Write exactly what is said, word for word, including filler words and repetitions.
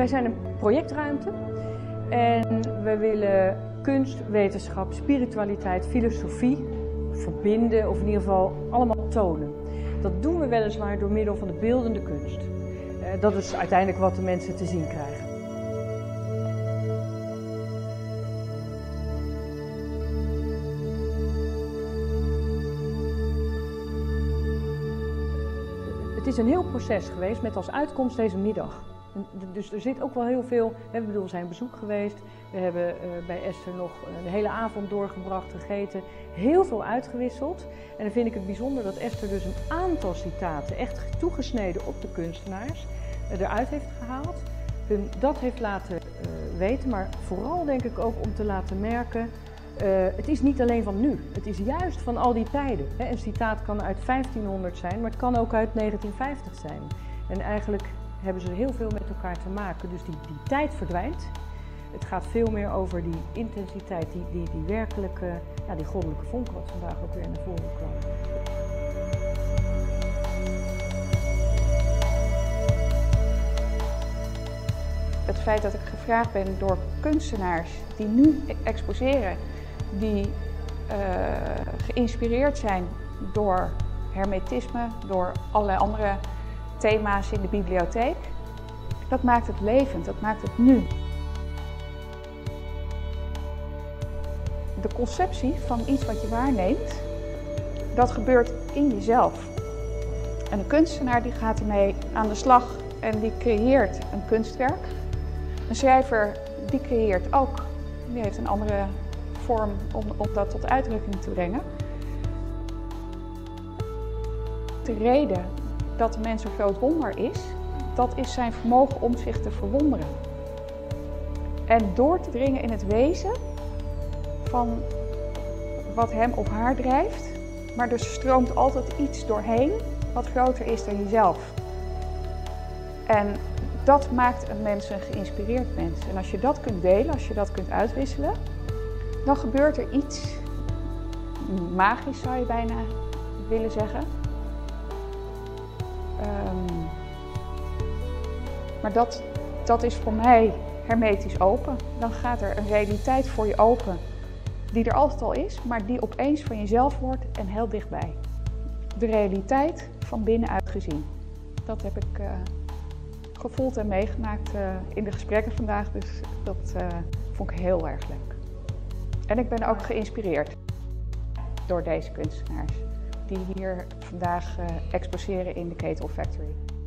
Wij zijn een projectruimte en we willen kunst, wetenschap, spiritualiteit, filosofie verbinden of in ieder geval allemaal tonen. Dat doen we weliswaar door middel van de beeldende kunst. Dat is uiteindelijk wat de mensen te zien krijgen. Het is een heel proces geweest met als uitkomst deze middag. Dus er zit ook wel heel veel, we bedoel, zijn bezoek geweest, we hebben bij Esther nog de hele avond doorgebracht, gegeten, heel veel uitgewisseld. En dan vind ik het bijzonder dat Esther dus een aantal citaten, echt toegesneden op de kunstenaars, eruit heeft gehaald. Dat heeft laten weten, maar vooral denk ik ook om te laten merken, het is niet alleen van nu, het is juist van al die tijden. Een citaat kan uit vijftienhonderd zijn, maar het kan ook uit negentienvijftig zijn. En eigenlijk hebben ze heel veel met elkaar te maken. Dus die, die tijd verdwijnt. Het gaat veel meer over die intensiteit, die, die, die werkelijke, ja, die goddelijke vonk wat vandaag ook weer naar voren kwam. Het feit dat ik gevraagd ben door kunstenaars die nu exposeren, die uh, geïnspireerd zijn door hermetisme, door allerlei andere thema's in de bibliotheek. Dat maakt het levend, dat maakt het nu. De conceptie van iets wat je waarneemt, dat gebeurt in jezelf. En de kunstenaar die gaat ermee aan de slag en die creëert een kunstwerk. Een schrijver die creëert ook, die heeft een andere vorm om, om dat tot uitdrukking te brengen. De reden dat de mens een groot wonder is, dat is zijn vermogen om zich te verwonderen. En door te dringen in het wezen van wat hem of haar drijft, maar dus stroomt altijd iets doorheen wat groter is dan jezelf. En dat maakt een mens een geïnspireerd mens. En als je dat kunt delen, als je dat kunt uitwisselen, dan gebeurt er iets magisch, zou je bijna willen zeggen. Um, maar dat, dat is voor mij hermetisch open. Dan gaat er een realiteit voor je open die er altijd al is, maar die opeens van jezelf wordt en heel dichtbij. De realiteit van binnenuit gezien. Dat heb ik uh, gevoeld en meegemaakt uh, in de gesprekken vandaag, dus dat uh, vond ik heel erg leuk. En ik ben ook geïnspireerd door deze kunstenaars die hier vandaag uh, exposeren in de Ketelfactory.